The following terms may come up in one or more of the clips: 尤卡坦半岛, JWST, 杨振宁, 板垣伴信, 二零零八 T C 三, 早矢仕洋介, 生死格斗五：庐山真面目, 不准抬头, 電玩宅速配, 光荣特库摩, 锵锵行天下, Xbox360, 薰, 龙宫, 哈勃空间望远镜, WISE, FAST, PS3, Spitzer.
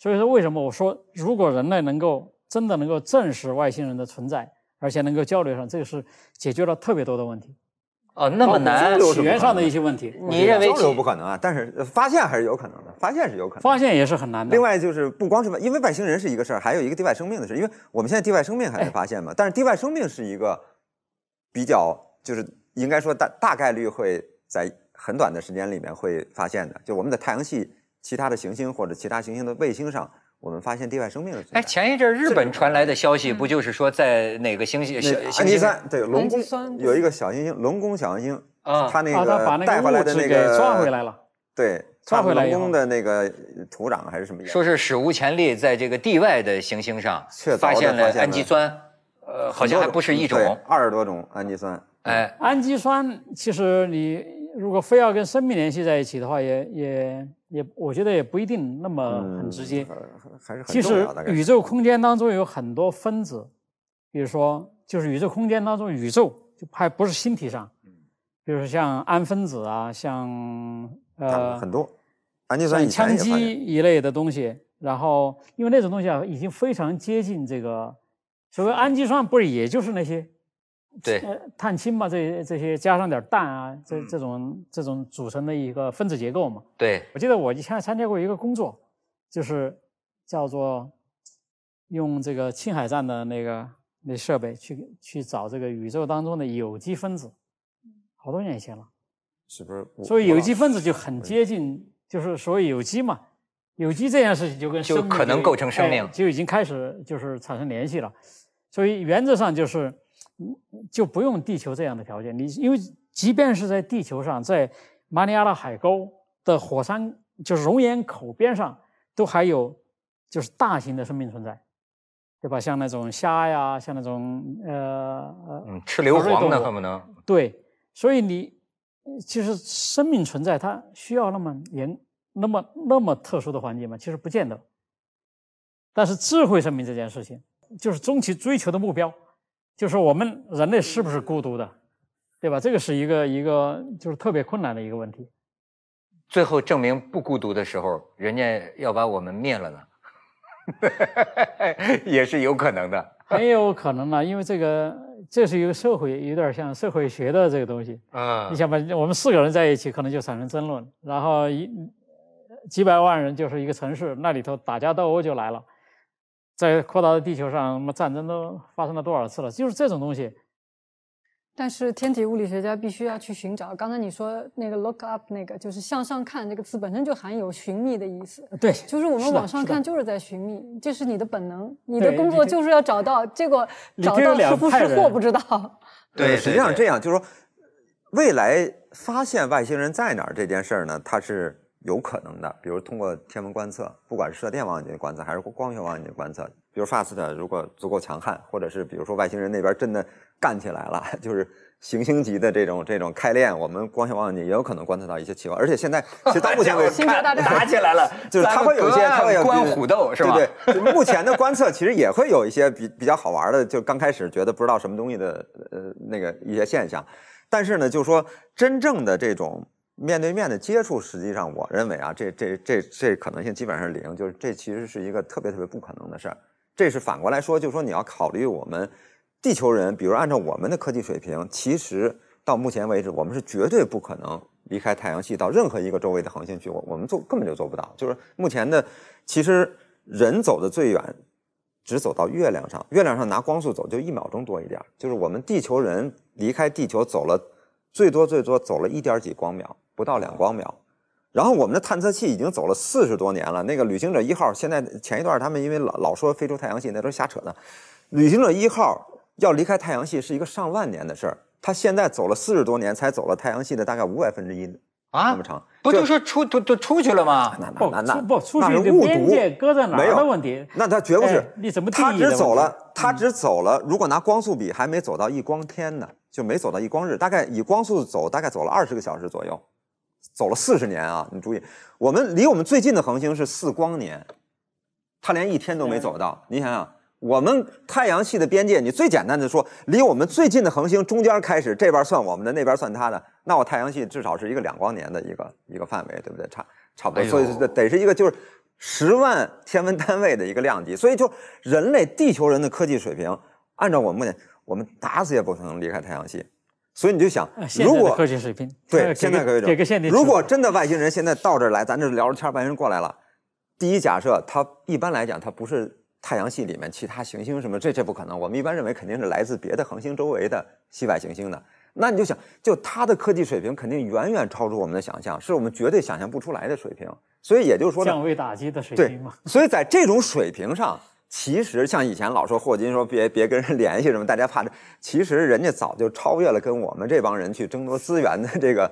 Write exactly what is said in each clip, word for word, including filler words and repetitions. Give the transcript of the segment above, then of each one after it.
所以说，为什么我说如果人类能够真的能够证实外星人的存在，而且能够交流上，这个是解决了特别多的问题。哦，那么难，起源上的一些问题，你认为交流不可能啊？但是发现还是有可能的，发现是有可能，发现也是很难的。另外就是不光是因为外星人是一个事儿，还有一个地外生命的事，因为我们现在地外生命还没发现嘛，哎、但是地外生命是一个比较，就是应该说大大概率会在很短的时间里面会发现的，就我们在太阳系其他的行星或者其他行星的卫星上。 我们发现地外生命的存在。哎，前一阵日本传来的消息，不就是说在哪个星系？安第三，对，龙宫有一个小行星，龙宫小行星啊，它那个带回来的那个抓回来了，对，抓回来龙宫的那个土壤还是什么？说是史无前例，在这个地外的行星上发现了氨基酸，呃，好像还不是一种，二十多种氨基酸。哎，氨基酸其实你如果非要跟生命联系在一起的话，也也。 也，我觉得也不一定那么很直接。还是其实宇宙空间当中有很多分子，比如说，就是宇宙空间当中，宇宙就还不是星体上，比如说像氨分子啊，像呃很多，氨基酸、羟基一类的东西。然后，因为那种东西啊，已经非常接近这个所谓氨基酸，不是也就是那些对碳氢嘛，这这些加上点氮啊，这这种这种组成的一个分子结构嘛。对，我记得我以前参加过一个工作，就是叫做用这个青海站的那个那设备去去找这个宇宙当中的有机分子，好多年以前了。是不是？所以有机分子就很接近，就是所谓有机嘛。有机这件事情就跟生命就可能构成生命，哎，就已经开始就是产生联系了。所以原则上就是。 就不用地球这样的条件，你因为即便是在地球上，在马里亚纳海沟的火山，就是熔岩口边上，都还有就是大型的生命存在，对吧？像那种虾呀，像那种呃嗯，吃硫磺的可不能。对，所以你其实生命存在，它需要那么严、那么那么特殊的环境吗？其实不见得。但是智慧生命这件事情，就是终其追求的目标。 就是我们人类是不是孤独的，对吧？这个是一个一个就是特别困难的一个问题。最后证明不孤独的时候，人家要把我们灭了呢，也是有可能的。很有可能啊，因为这个这是一个社会，有点像社会学的这个东西。嗯，你想吧，我们四个人在一起，可能就产生争论，然后一几百万人就是一个城市，那里头打架斗殴就来了。 在扩大的地球上，那么战争都发生了多少次了？就是这种东西。但是天体物理学家必须要去寻找。刚才你说那个 look up 那个，就是向上看这个词本身就含有寻觅的意思。对，就是我们往上看就是在寻觅，这是你的本能，你的工作就是要找到结果，找到是福是祸不知道。对，对对对实际上这样就是说，未来发现外星人在哪儿这件事儿呢，它是。 有可能的，比如通过天文观测，不管是射电望远镜的观测，还是光学望远镜的观测，比如 FAST 如果足够强悍，或者是比如说外星人那边真的干起来了，就是行星级的这种这种开练，我们光学望远镜也有可能观测到一些奇怪。而且现在，其实到目前为止，星球大战打起来了，就是它会有一些，它会有关虎斗是吧？对对，就目前的观测其实也会有一些比比较好玩的，就刚开始觉得不知道什么东西的呃那个一些现象，但是呢，就说真正的这种。 面对面的接触，实际上我认为啊，这这这这可能性基本上是零，就是这其实是一个特别特别不可能的事儿。这是反过来说，就是说你要考虑我们地球人，比如按照我们的科技水平，其实到目前为止，我们是绝对不可能离开太阳系到任何一个周围的恒星去，我我们做根本就做不到。就是目前的，其实人走的最远，只走到月亮上，月亮上拿光速走就一秒钟多一点，就是我们地球人离开地球走了最多最多走了一点几光秒。 不到两光秒，然后我们的探测器已经走了四十多年了。那个旅行者一号，现在前一段他们因为老老说飞出太阳系，那都是瞎扯的。旅行者一号要离开太阳系是一个上万年的事儿，他现在走了四十多年，才走了太阳系的大概五百分之一啊，那么长。不就说出都都出去了吗？那那那不出去的边界搁在哪儿的问题？那他绝不是。你怎么定义？他只走了，他只走了。如果拿光速比，还没走到一光天呢，就没走到一光日。大概以光速走，大概走了二十个小时左右。 走了四十年啊！你注意，我们离我们最近的恒星是四光年，它连一天都没走到。你想想，我们太阳系的边界，你最简单的说，离我们最近的恒星中间开始，这边算我们的，那边算它的，那我太阳系至少是一个两光年的一个一个范围，对不对？差差不多，所以得是一个就是十万天文单位的一个量级，所以就人类地球人的科技水平，按照我们目前，我们打死也不可能离开太阳系。所以你就想，如果科技水平对现在科技水平，如果真的外星人现在到这儿来，咱这聊着天，外星人过来了，第一假设他一般来讲他不是太阳系里面其他行星什么，这这不可能。我们一般认为肯定是来自别的恒星周围的系外行星的。那你就想，就他的科技水平肯定远远超出我们的想象，是我们绝对想象不出来的水平。所以也就是说呢，降维打击的水平嘛。所以在这种水平上，其实像以前老说霍金说别别跟人联系什么，大家怕这，其实人家早就超越了跟我们这帮人去争夺资源的这个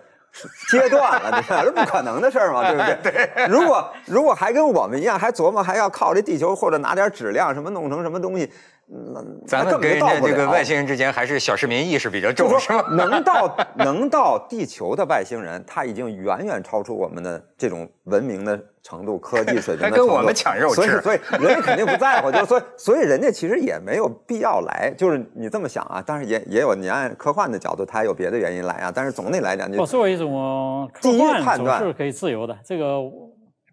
阶段了，你看这不可能的事儿嘛，对不对？对。如果如果还跟我们一样，还琢磨还要靠这地球或者拿点质量什么弄成什么东西，那咱们跟人家这个外星人之间还是小市民意识比较重，是吧？能到能到地球的外星人，他已经远远超出我们的这种文明的程度、科技水平的程度，还跟我们抢肉吃，所以所以人家肯定不在乎，就是所以所以人家其实也没有必要来，就是你这么想啊，但是也也有你按科幻的角度，他有别的原因来啊，但是总的来讲就作为一种科幻判断是可以自由的，这个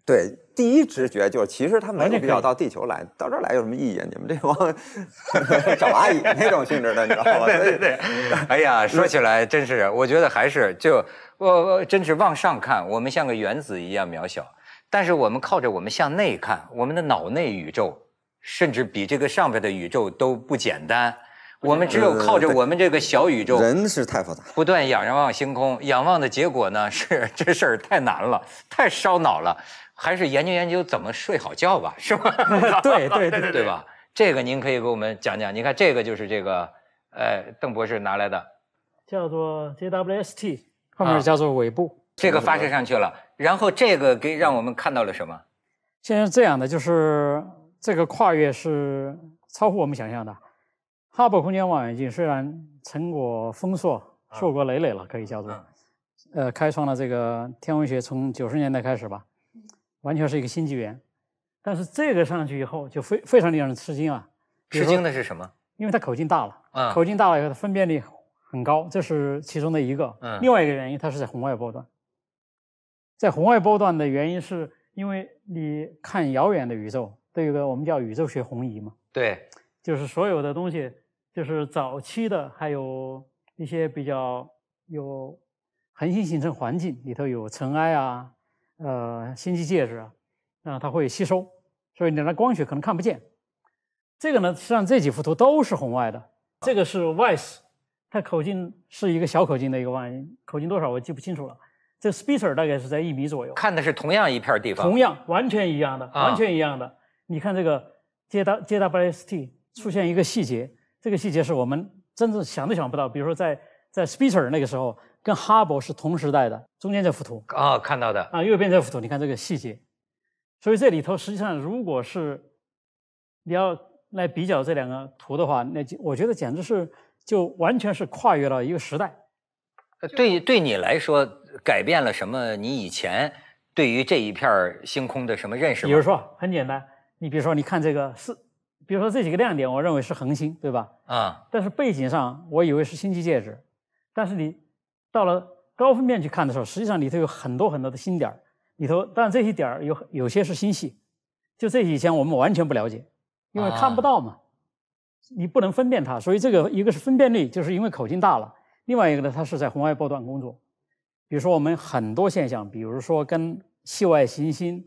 对。第一直觉就是，其实他没有必要到地球来，到这儿来有什么意义啊？你们这帮找蚂蚁那种性质的，你知道吗？对对对。哎呀，说起来真是，我觉得还是就我、呃、真是往上看，我们像个原子一样渺小，但是我们靠着我们向内看，我们的脑内宇宙甚至比这个上边的宇宙都不简单。我们只有靠着我们这个小宇宙，人是太复杂，不断仰望星空，仰望的结果呢是这事儿太难了，太烧脑了。还是研究研究怎么睡好觉吧，是吧？对对对对对吧？这个您可以给我们讲讲。你看这个就是这个，呃，邓博士拿来的，叫做 J W S T， 后面叫做尾部。啊、这个发射上去了，然后这个给让我们看到了什么？现在是这样的，就是这个跨越是超乎我们想象的。哈勃空间望远镜虽然成果丰硕，硕果累累了，可以叫做，啊、呃，开创了这个天文学从九十年代开始吧。完全是一个新纪元，但是这个上去以后就非非常令人吃惊啊！吃惊的是什么？因为它口径大了，嗯、口径大了以后它分辨率很高，这是其中的一个。嗯、另外一个原因，它是在红外波段。在红外波段的原因是因为你看遥远的宇宙，都有个我们叫宇宙学红移嘛。对，就是所有的东西，就是早期的，还有一些比较有恒星形成环境里头有尘埃啊。呃，星际介质啊，啊、呃，它会吸收，所以你的光学可能看不见。这个呢，实际上这几幅图都是红外的。这个是 WISE， 它口径是一个小口径的一个望远镜，口径多少我记不清楚了。这 Spitzer 大概是在一米左右。看的是同样一片地方。同样，完全一样的，完全一样的。啊、你看这个 J W S T 出现一个细节，这个细节是我们真正想都想不到，比如说在在 Spitzer 那个时候。跟哈勃是同时代的，中间这幅图啊、哦，看到的啊，右边这幅图，你看这个细节，所以这里头实际上，如果是你要来比较这两个图的话，那我觉得简直是就完全是跨越了一个时代。对，对你来说改变了什么？你以前对于这一片星空的什么认识吗？比如说，很简单，你比如说，你看这个是，比如说这几个亮点，我认为是恒星，对吧？啊、嗯，但是背景上我以为是星际介质，但是你。到了高分辨去看的时候，实际上里头有很多很多的星点里头，但这些点儿有有些是星系，就这些以前我们完全不了解，因为看不到嘛，啊、你不能分辨它，所以这个一个是分辨率，就是因为口径大了；另外一个呢，它是在红外波段工作。比如说我们很多现象，比如说跟系外行星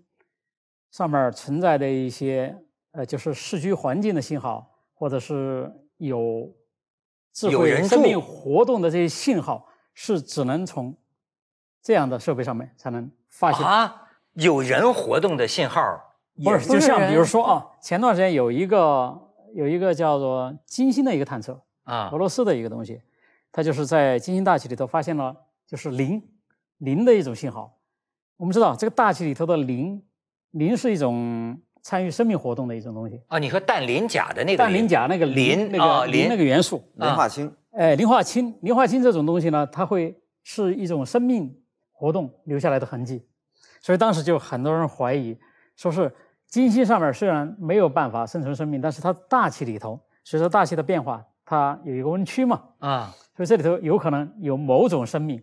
上面存在的一些呃，就是适居环境的信号，或者是有智慧生命活动的这些信号。是只能从这样的设备上面才能发现啊，有人活动的信号，不是就像比如说啊，前段时间有一个有一个叫做金星的一个探测啊，俄罗斯的一个东西，它就是在金星大气里头发现了就是磷磷的一种信号。我们知道这个大气里头的磷磷是一种参与生命活动的一种东西啊，你说氮磷钾的那个氮磷钾那个磷那个磷那个元素磷化氢。哎，磷化氢，磷化氢这种东西呢，它会是一种生命活动留下来的痕迹，所以当时就很多人怀疑，说是金星上面虽然没有办法生存生命，但是它大气里头随着大气的变化，它有一个温区嘛，啊，所以这里头有可能有某种生命，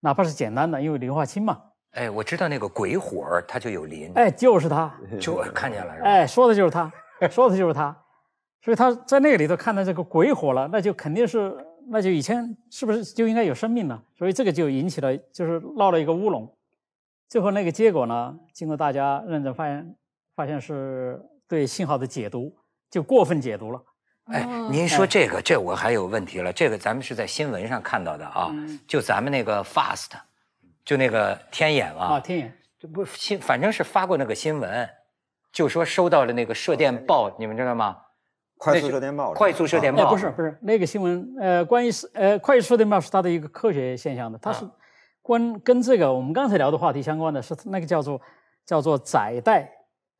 哪怕是简单的，因为磷化氢嘛，哎，我知道那个鬼火它就有磷。哎，就是它，就看见了是吧？哎，说的就是它，说的就是它。所以他在那个里头看到这个鬼火了，那就肯定是，那就以前是不是就应该有生命呢？所以这个就引起了，就是闹了一个乌龙。最后那个结果呢，经过大家认真发现，发现是对信号的解读就过分解读了。哎，您说这个，哎、这我还有问题了。这个咱们是在新闻上看到的啊，嗯、就咱们那个 FAST， 就那个天眼啊，啊天眼，这不新，反正是发过那个新闻，就说收到了那个射电报，你们知道吗？ 快速射电暴，快速射电暴、啊哎、不是不是那个新闻，呃，关于呃快速射电暴是它的一个科学现象的，它是关、啊、跟这个我们刚才聊的话题相关的，是那个叫做叫做载带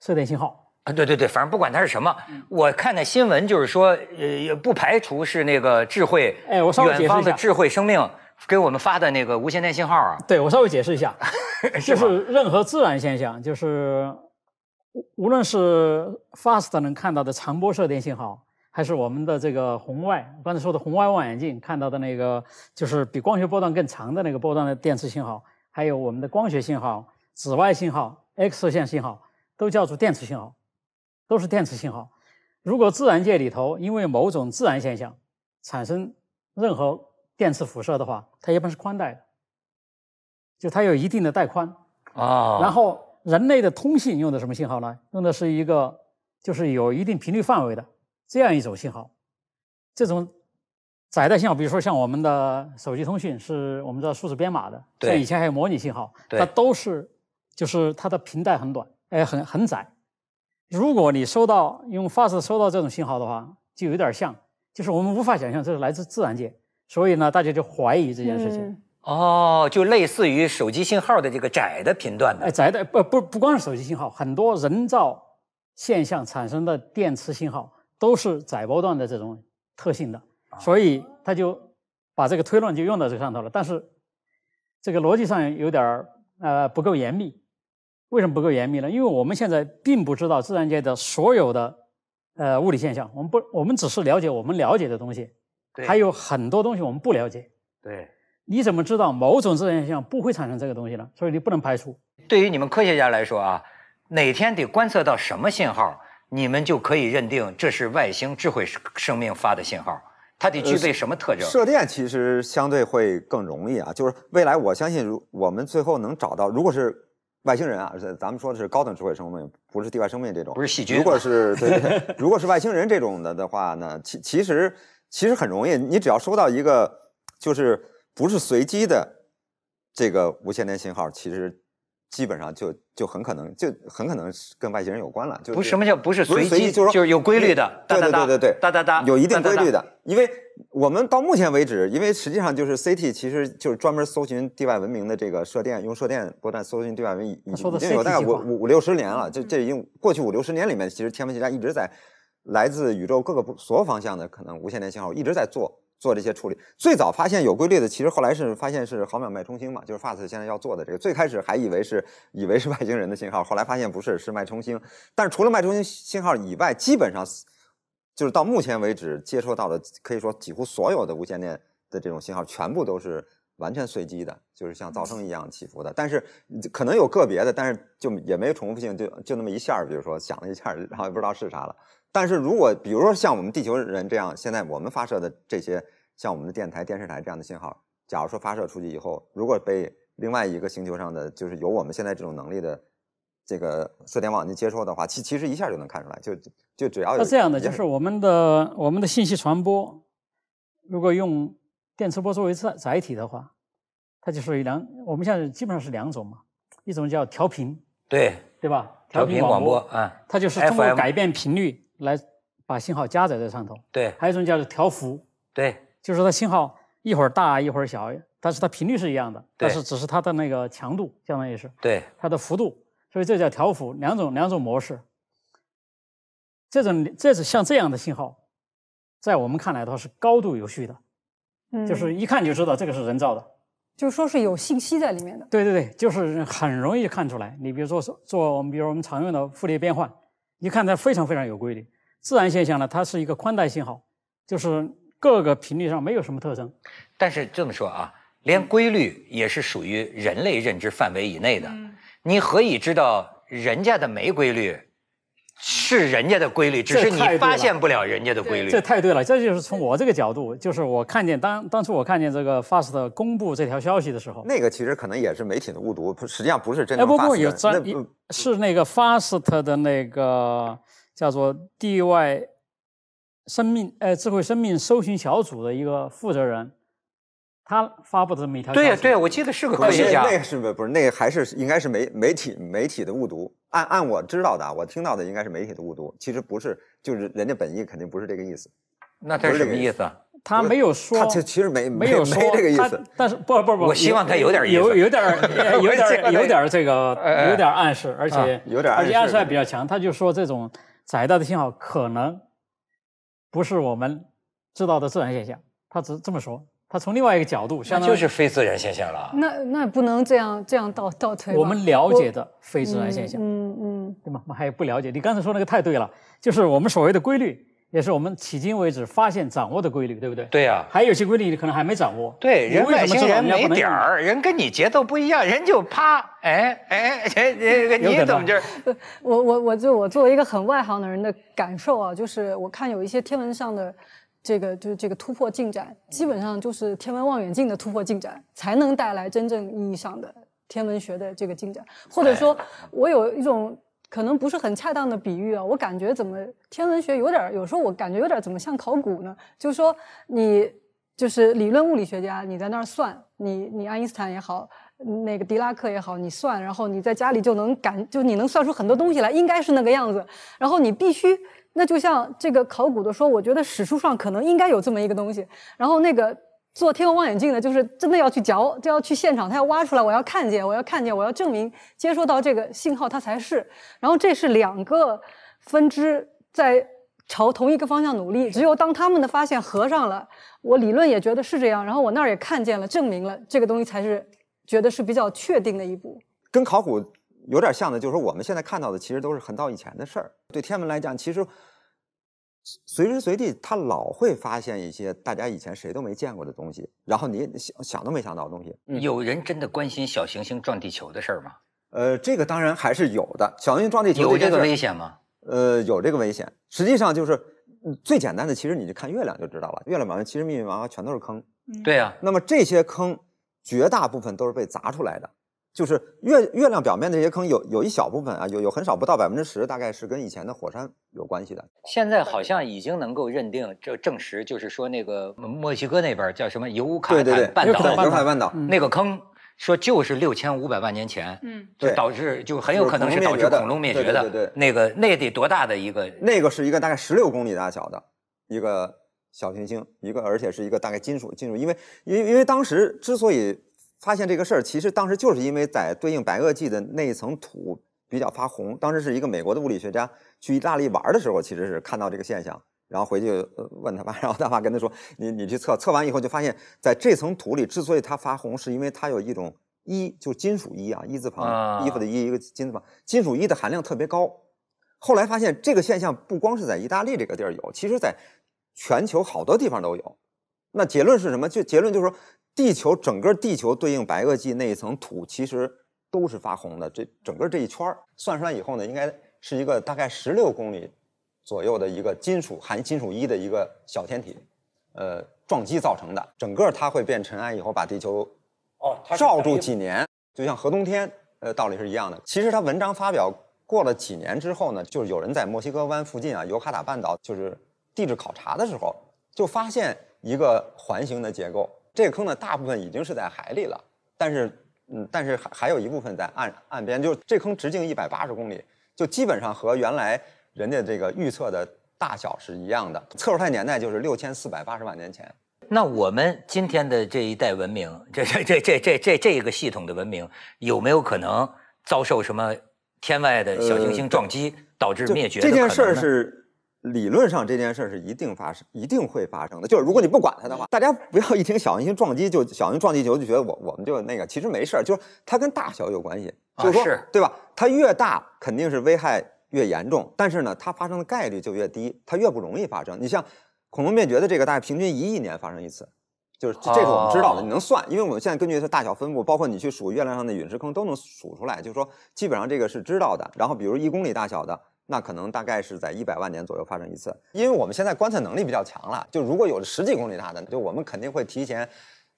射电信号啊，对对对，反正不管它是什么，嗯、我看的新闻就是说，呃，也不排除是那个智慧，哎，我稍微解释一下，远方的智慧生命给我们发的那个无线电信号啊，对我稍微解释一下，就是任何自然现象就是。 无论是 FAST 能看到的长波射电信号，还是我们的这个红外，刚才说的红外望远镜看到的那个，就是比光学波段更长的那个波段的电磁信号，还有我们的光学信号、紫外信号、X 射线信号，都叫做电磁信号，都是电磁信号。如果自然界里头因为某种自然现象产生任何电磁辐射的话，它一般是宽带的，就它有一定的带宽啊， oh. 然后。 人类的通信用的什么信号呢？用的是一个就是有一定频率范围的这样一种信号。这种载带信号，比如说像我们的手机通讯，是我们知道数字编码的，像以前还有模拟信号，它都是就是它的频带很短，哎，很很窄。如果你收到用 FAST 收到这种信号的话，就有点像，就是我们无法想象这是来自自然界，所以呢，大家就怀疑这件事情。嗯 哦，就类似于手机信号的这个窄的频段的，哎，窄的不不不光是手机信号，很多人造现象产生的电磁信号都是窄波段的这种特性的，所以他就把这个推论就用到这个上头了。但是这个逻辑上有点呃不够严密，为什么不够严密呢？因为我们现在并不知道自然界的所有的呃物理现象，我们不我们只是了解我们了解的东西，还有很多东西我们不了解。对。 你怎么知道某种自然现象不会产生这个东西呢？所以你不能排除。对于你们科学家来说啊，哪天得观测到什么信号，你们就可以认定这是外星智慧生命发的信号。它得具备什么特征？呃、射电其实相对会更容易啊，就是未来我相信，如我们最后能找到，如果是外星人啊，咱们说的是高等智慧生命，不是地外生命这种，不是细菌。如果是对对，如果是外星人这种的的话呢，其其实其实很容易，你只要收到一个就是。 不是随机的这个无线电信号，其实基本上就就很可能就很可能跟外星人有关了。就不是什么叫不是随机，就是就是有规律的，对对对对对，哒哒哒，有一定规律的。因为我们到目前为止，因为实际上就是 C T， 其实就是专门搜寻地外文明的这个射电，用射电波段搜寻地外文明，已经有大概五五五六十年了。这这已经过去五六十年里面，其实天文学家一直在来自宇宙各个所有方向的可能无线电信号一直在做。 做这些处理，最早发现有规律的，其实后来是发现是毫秒脉冲星嘛，就是 FAST 现在要做的这个。最开始还以为是以为是外星人的信号，后来发现不是，是脉冲星。但是除了脉冲星信号以外，基本上就是到目前为止接收到的，可以说几乎所有的无线电的这种信号，全部都是完全随机的，就是像噪声一样起伏的。但是可能有个别的，但是就也没有重复性，就就那么一下，比如说响了一下，然后也不知道是啥了。 但是如果比如说像我们地球人这样，现在我们发射的这些，像我们的电台、电视台这样的信号，假如说发射出去以后，如果被另外一个星球上的就是有我们现在这种能力的这个射电望远镜接收的话，其其实一下就能看出来，就就只要有。那这样的就是我们的我们的信息传播，如果用电磁波作为载载体的话，它就是两，我们现在基本上是两种嘛，一种叫调频，对对吧？调频广播啊，它就是通过改变频率。 来把信号加载在上头，对，还有一种叫做调幅，对，就是它信号一会儿大一会儿小，但是它频率是一样的，但是只是它的那个强度相当于是，对，它的幅度，所以这叫调幅，两种两种模式。这种这是像这样的信号，在我们看来的话是高度有序的，嗯，就是一看就知道这个是人造的，就说是有信息在里面的。对对对，就是很容易看出来。你比如说做我们比如我们常用的傅立叶变换。 一看它非常非常有规律。自然现象呢，它是一个宽带信号，就是各个频率上没有什么特征。但是这么说啊，连规律也是属于人类认知范围以内的。嗯、你何以知道人家的没规律？ 是人家的规律，只是你发现不了人家的规律。这太对了，这就是从我这个角度，就是我看见当当初我看见这个 FAST 公布这条消息的时候，那个其实可能也是媒体的误读，实际上不是真正 FAST。哎，不不，有专是那个 FAST 的那个叫做地外生命呃智慧生命搜寻小组的一个负责人。 他发布的这么一条消息，对呀、啊、对呀、啊，我记得是个科学家。那个是不是不是那个还是应该是媒媒体媒体的误读？按按我知道的，我听到的应该是媒体的误读，其实不是，就是人家本意肯定不是这个意思。那他是什么意思？啊？他没有说，他其实没没有说没这个意思。但是不不不，我希望他有点意思，有有点有点有点这个有点暗示，而且有点而且暗示还比较强。他就说这种窄带的信号可能不是我们知道的自然现象，他只这么说。 他从另外一个角度，相当于就是非自然现象了。那那不能这样这样倒倒推。我们了解的非自然现象，嗯嗯，对吗？我们还不了解。你刚才说那个太对了，就是我们所谓的规律，也是我们迄今为止发现掌握的规律，对不对？对呀、啊。还有些规律你可能还没掌握。对，人外星人没点儿，人跟你节奏不一样，人就啪，哎哎哎，你怎么就是？我我我就我作为一个很外行的人的感受啊，就是我看有一些天文上的。 这个就是这个突破进展，基本上就是天文望远镜的突破进展，才能带来真正意义上的天文学的这个进展。或者说，我有一种可能不是很恰当的比喻啊，我感觉怎么天文学有点，有时候我感觉有点怎么像考古呢？就是说你就是理论物理学家，你在那儿算，你你爱因斯坦也好。 那个狄拉克也好，你算，然后你在家里就能感，就你能算出很多东西来，应该是那个样子。然后你必须，那就像这个考古的说，我觉得史书上可能应该有这么一个东西。然后那个做天文望远镜的，就是真的要去嚼，就要去现场，他要挖出来，我要看见，我要看见，我要证明接收到这个信号它才是。然后这是两个分支在。 朝同一个方向努力，只有当他们的发现合上了，我理论也觉得是这样，然后我那儿也看见了，证明了这个东西才是觉得是比较确定的一步。跟考古有点像的，就是说我们现在看到的其实都是很早以前的事儿。对天文来讲，其实随时随地他老会发现一些大家以前谁都没见过的东西，然后你想想都没想到的东西。嗯、有人真的关心小行星撞地球的事儿吗？呃，这个当然还是有的。小行星撞地球有这个危险吗？ 呃，有这个危险。实际上就是最简单的，其实你就看月亮就知道了。月亮表面其实密密麻麻全都是坑。对呀、啊。那么这些坑绝大部分都是被砸出来的，就是月月亮表面这些坑有有一小部分啊，有有很少不到百分之十，大概是跟以前的火山有关系的。现在好像已经能够认定这证实，就是说那个墨西哥那边叫什么尤卡坦半岛，尤卡坦半岛那个坑。 说就是六千五百万年前，嗯，就导致就很有可能是导致恐龙灭绝的，那个那得多大的一个？那个是一个大概十六公里大小的一个小行星，一个而且是一个大概金属金属，因为因为因为当时之所以发现这个事儿，其实当时就是因为在对应白垩纪的那一层土比较发红，当时是一个美国的物理学家去意大利玩的时候，其实是看到这个现象。 然后回去问他爸，然后他爸跟他说：“你你去测，测完以后就发现，在这层土里之所以它发红，是因为它有一种一，就金属一啊，一字旁，衣服的一，一个金字旁，金属一的含量特别高。后来发现这个现象不光是在意大利这个地儿有，其实在全球好多地方都有。那结论是什么？就结论就是说，地球整个地球对应白垩纪那一层土，其实都是发红的。这整个这一圈算出来以后呢，应该是一个大概十六公里。” 左右的一个金属含金属一的一个小天体，呃，撞击造成的，整个它会变尘埃以后，把地球哦罩住几年，哦、就像核冬天，呃，道理是一样的。其实它文章发表过了几年之后呢，就是有人在墨西哥湾附近啊，尤卡塔半岛就是地质考察的时候，就发现一个环形的结构。这个坑呢，大部分已经是在海里了，但是嗯，但是还还有一部分在岸岸边，就是这坑直径一百八十公里，就基本上和原来。 人家这个预测的大小是一样的，测出来年代就是六千四百八十万年前。那我们今天的这一代文明，这这这这这这这个系统的文明，有没有可能遭受什么天外的小行星撞击、呃、导致灭绝的可能呢？这件事是理论上这件事是一定发生、一定会发生的。就是如果你不管它的话，大家不要一听小行星撞击就小行星撞地球就觉得我我们就那个，其实没事儿，就是它跟大小有关系，就是说、啊、是对吧？它越大肯定是危害。 越严重，但是呢，它发生的概率就越低，它越不容易发生。你像恐龙灭绝的这个，大概平均一亿年发生一次，就是这个我们知道的，你能算，因为我们现在根据它大小分布，包括你去数月亮上的陨石坑都能数出来，就是说基本上这个是知道的。然后比如一公里大小的，那可能大概是在一百万年左右发生一次。因为我们现在观测能力比较强了，就如果有十几公里大的，就我们肯定会提前，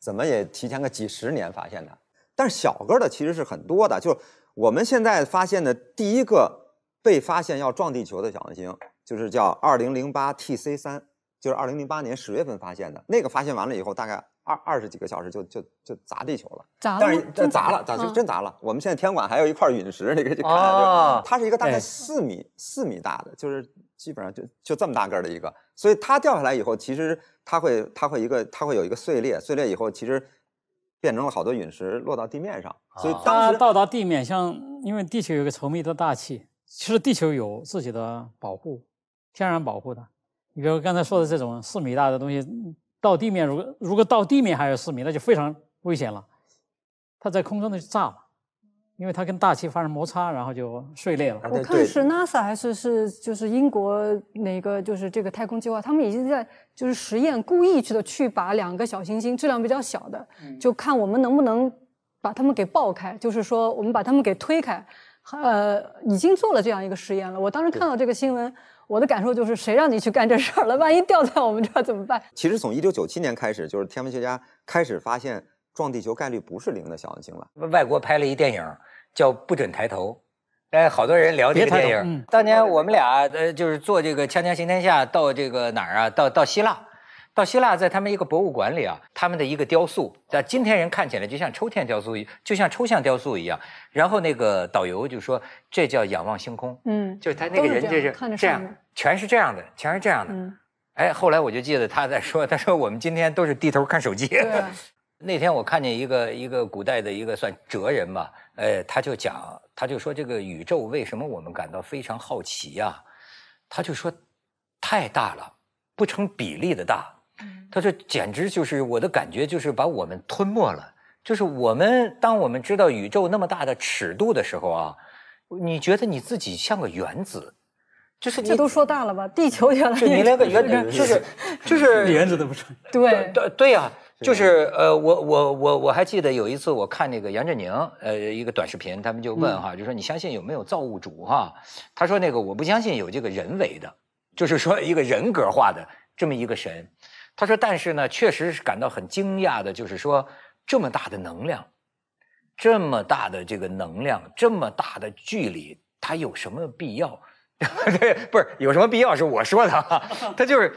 怎么也提前个几十年发现的。但是小个的其实是很多的，就是我们现在发现的第一个被发现要撞地球的小行星，就是叫二零零八 T C 三。就是二零零八年十月份发现的那个，发现完了以后，大概二二十几个小时就就就砸地球了，砸了，但砸了，砸就真砸了。我们现在天管还有一块陨石，你可以去看，啊、它是一个大概四米四、哎、米大的，就是基本上就就这么大个的一个。所以它掉下来以后，其实它会它会一个它会有一个碎裂，碎裂以后其实变成了好多陨石落到地面上。所以当时、啊、到达地面，像因为地球有一个稠密的大气，其实地球有自己的保护，天然保护的。你比如刚才说的这种四米大的东西，到地面如果如果到地面还有四米，那就非常危险了。它在空中就炸了，因为它跟大气发生摩擦，然后就碎裂了。我看是 NASA 还是是就是英国哪个就是这个太空计划，他们已经在就是实验，故意去的去把两个小行星质量比较小的，就看我们能不能把它们给爆开，就是说我们把它们给推开。呃，已经做了这样一个实验了。我当时看到这个新闻。我的感受就是，谁让你去干这事儿了？万一掉在我们这儿怎么办？其实从一九九七年开始，就是天文学家开始发现撞地球概率不是零的小行星了。外国拍了一电影叫《不准抬头》，哎，好多人聊这个电影。嗯、当年我们俩呃，就是做这个《锵锵行天下》到这个哪儿啊？到到希腊，到希腊在他们一个博物馆里啊，他们的一个雕塑，但今天人看起来就像抽天雕塑，就像抽象雕塑一样。然后那个导游就说，这叫仰望星空。嗯，就是他那个人就是这样。全是这样的，全是这样的。嗯、哎，后来我就记得他在说，他说我们今天都是低头看手机。啊、那天我看见一个一个古代的一个算哲人吧，呃、哎，他就讲，他就说这个宇宙为什么我们感到非常好奇呀、啊？他就说太大了，不成比例的大。他说简直就是我的感觉就是把我们吞没了，就是我们当我们知道宇宙那么大的尺度的时候啊，你觉得你自己像个原子。就是这都说大了吧，地球原来你连个原子就是就是原子都不成。对对对呀，就是呃，我我我我还记得有一次我看那个杨振宁呃一个短视频，他们就问哈，就说你相信有没有造物主哈？他说那个我不相信有这个人为的，就是说一个人格化的这么一个神。他说但是呢，确实是感到很惊讶的，就是说这么大的能量，这么大的这个能量，这么大的距离，它有什么必要？对，不是有什么必要是我说的啊，他就是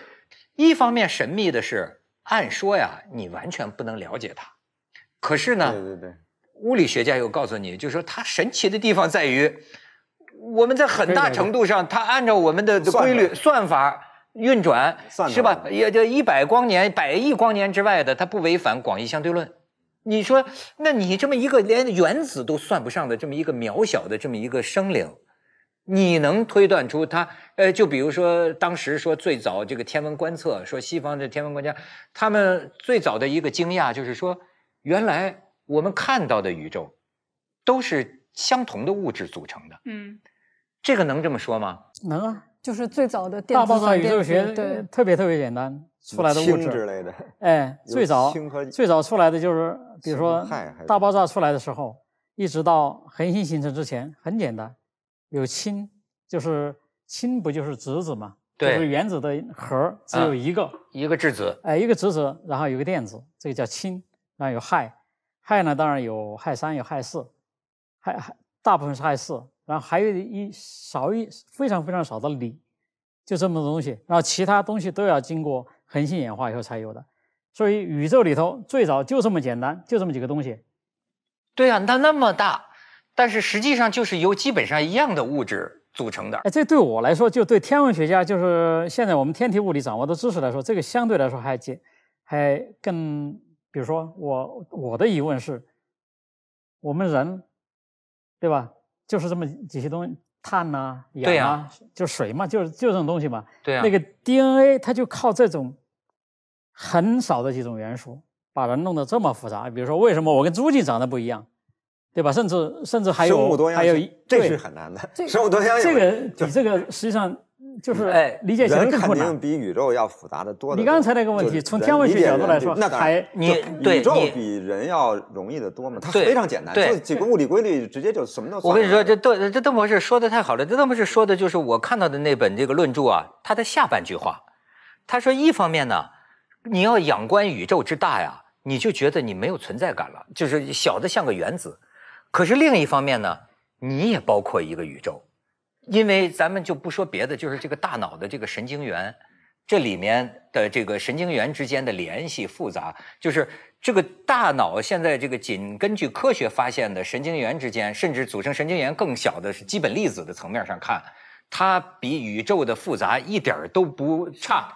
一方面神秘的是，按说呀你完全不能了解它，可是呢，对对对，物理学家又告诉你，就是说它神奇的地方在于，我们在很大程度上，它按照我们的规律算法运转，是吧？也就一百光年、百亿光年之外的，它不违反广义相对论。你说，那你这么一个连原子都算不上的这么一个渺小的这么一个生灵。你能推断出它，呃，就比如说当时说最早这个天文观测，说西方的天文观家，他们最早的一个惊讶就是说，原来我们看到的宇宙都是相同的物质组成的。嗯，这个能这么说吗？能啊，就是最早的电子大爆炸宇宙学，对，特别特别简单出来的物质之类的。哎，最早最早出来的就是，比如说大爆炸出来的时候，一直到恒星形成之前，很简单。有氢，就是氢不就是质子嘛？对，就是原子的核只有一个，啊、一个质子，哎、呃，一个质子，然后有个电子，这个叫氢。然后有氦，氦呢当然有氦三，有氦四，氦氦大部分是氦四，然后还有一少一非常非常少的锂，就这么多东西。然后其他东西都要经过恒星演化以后才有的，所以宇宙里头最早就这么简单，就这么几个东西。对啊，它那么大。但是实际上就是由基本上一样的物质组成的。哎，这对我来说，就对天文学家，就是现在我们天体物理掌握的知识来说，这个相对来说还解，还更，比如说我我的疑问是，我们人，对吧？就是这么几些东西，碳呐、氧呐、啊，就水嘛，就是就这种东西嘛。对啊。那个 D N A 它就靠这种很少的几种元素，把人弄得这么复杂。比如说，为什么我跟朱静长得不一样？对吧？甚至甚至还有还有，这是很难的。生物多样性，这个你这个实际上就是哎，理解起来更困难。人肯定比宇宙要复杂的多。你刚才那个问题，从天文学角度来说，那还你宇宙比人要容易的多嘛？它非常简单，就几个物理规律，直接就什么都。我跟你说，这邓这邓博士说的太好了。这邓博士说的就是我看到的那本这个论著啊，他的下半句话，他说一方面呢，你要仰观宇宙之大呀，你就觉得你没有存在感了，就是小的像个原子。可是另一方面呢，你也包括一个宇宙。因为咱们就不说别的，就是这个大脑的这个神经元，这里面的这个神经元之间的联系复杂，就是这个大脑现在这个仅根据科学发现的神经元之间，甚至组成神经元更小的是基本粒子的层面上看，它比宇宙的复杂一点都不差。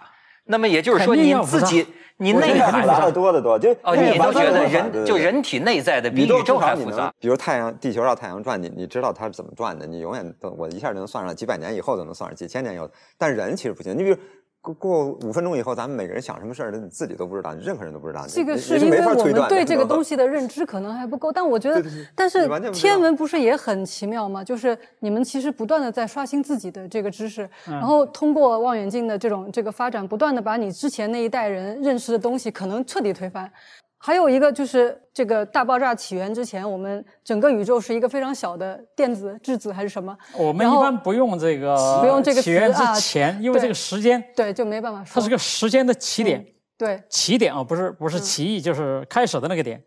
那么也就是说，你自己你内涵复杂多得多，就哦，你都觉得人就人体内在的比宇宙还复杂。比如太阳，地球绕太阳转，你你知道它是怎么转的，你永远都我一下就能算上，几百年以后都能算上，几千年以后。但人其实不行，你比如过过五分钟以后，咱们每个人想什么事儿，你自己都不知道，你任何人都不知道。这个是因为我们对这个东西的认知可能还不够，但我觉得，但是天文不是也很奇妙吗？就是你们其实不断的在刷新自己的这个知识，然后通过望远镜的这种这个发展，不断的把你之前那一代人认识的东西可能彻底推翻。还有一个就是这个大爆炸起源之前，我们整个宇宙是一个非常小的电子、质子还是什么？我们一般不用这个不用这个起源之前，啊、因为这个时间对就没办法说，它是个时间的起点。嗯、对，起点啊，不是不是奇异，嗯、就是开始的那个点。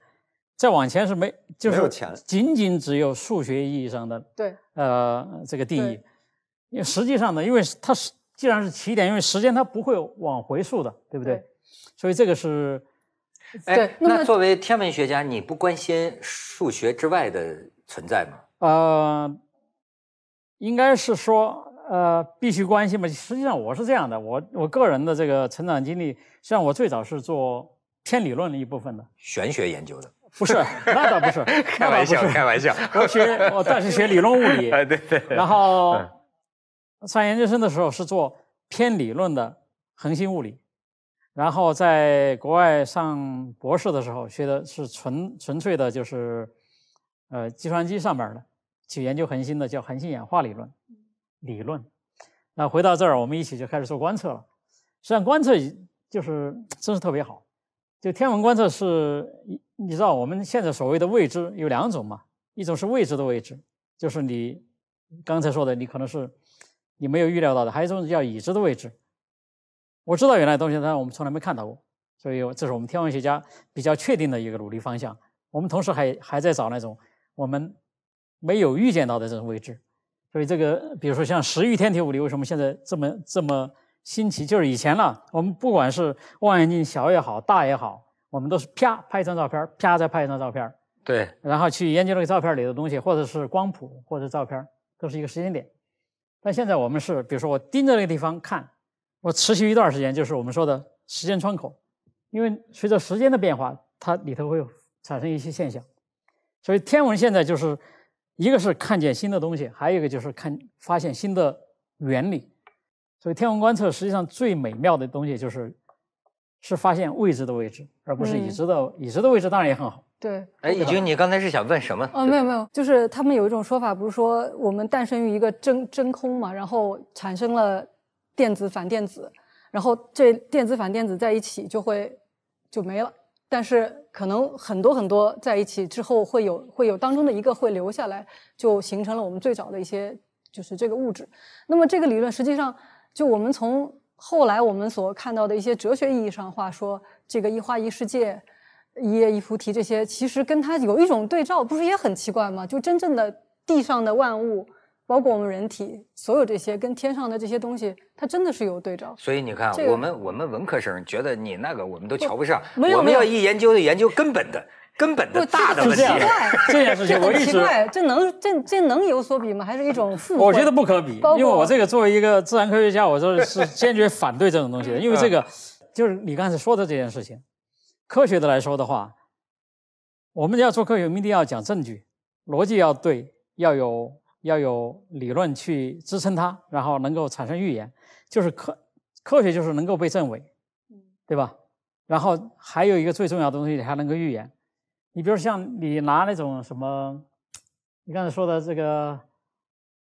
再往前是没就是仅仅只有数学意义上的对呃这个定义，因为实际上呢，因为它是既然是起点，因为时间它不会往回溯的，对不对？对所以这个是。 哎，那作为天文学家，你不关心数学之外的存在吗？呃，应该是说，呃，必须关心吧。实际上我是这样的，我我个人的这个成长经历，实际上我最早是做偏理论的一部分的玄学研究的，不是，那倒不是，开玩笑，开玩笑。我学，我当时学理论物理，对对。然后上研究生的时候是做偏理论的恒星物理。 然后在国外上博士的时候，学的是纯纯粹的，就是，呃，计算机上面的，去研究恒星的，叫恒星演化理论，理论。那回到这儿，我们一起就开始做观测了。实际上，观测就是真是特别好。就天文观测是，你你知道我们现在所谓的未知有两种嘛，一种是未知的未知，就是你刚才说的，你可能是你没有预料到的；还有一种叫已知的未知。 我知道原来的东西，但是我们从来没看到过，所以这是我们天文学家比较确定的一个努力方向。我们同时还还在找那种我们没有预见到的这种未知，所以这个比如说像十域天体物理，为什么现在这么这么新奇？就是以前呢，我们不管是望远镜小也好，大也好，我们都是啪拍一张照片，啪再拍一张照片，对，然后去研究那个照片里的东西，或者是光谱或者照片，都是一个时间点。但现在我们是，比如说我盯着那个地方看。 我持续一段时间，就是我们说的时间窗口，因为随着时间的变化，它里头会产生一些现象，所以天文现在就是一个是看见新的东西，还有一个就是看发现新的原理。所以天文观测实际上最美妙的东西就是是发现未知的未知，而不是已知的、嗯、已知的未知，当然也很好。 对，哎，以军，你刚才是想问什么？哦，没有没有，就是他们有一种说法，不是说我们诞生于一个真真空嘛，然后产生了。 电子反电子，然后这电子反电子在一起就会就没了，但是可能很多很多在一起之后会有会有当中的一个会留下来，就形成了我们最早的一些就是这个物质。那么这个理论实际上就我们从后来我们所看到的一些哲学意义上话说，这个一花一世界、一叶一菩提这些，其实跟它有一种对照，不是也很奇怪吗？就真正的地上的万物。 包括我们人体所有这些跟天上的这些东西，它真的是有对照。所以你看，这个、我们我们文科生觉得你那个我们都瞧不上，不我们要一研究就研究根本的、根本的大的问题。这件事情我一直，这能这这能有所比吗？还是一种附？我觉得不可比，因为我这个作为一个自然科学家，我说是坚决反对这种东西的，因为这个就是你刚才说的这件事情，科学的来说的话，我们要做科学，我们一定要讲证据，逻辑要对，要有。 要有理论去支撑它，然后能够产生预言，就是科科学就是能够被证伪，对吧？然后还有一个最重要的东西，还能够预言。你比如像你拿那种什么，你刚才说的这个